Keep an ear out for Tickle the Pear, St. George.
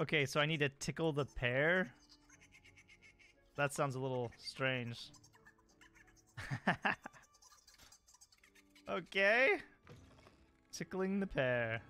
Okay, so I need to tickle the pear? That sounds a little strange. Okay. Tickling the pear.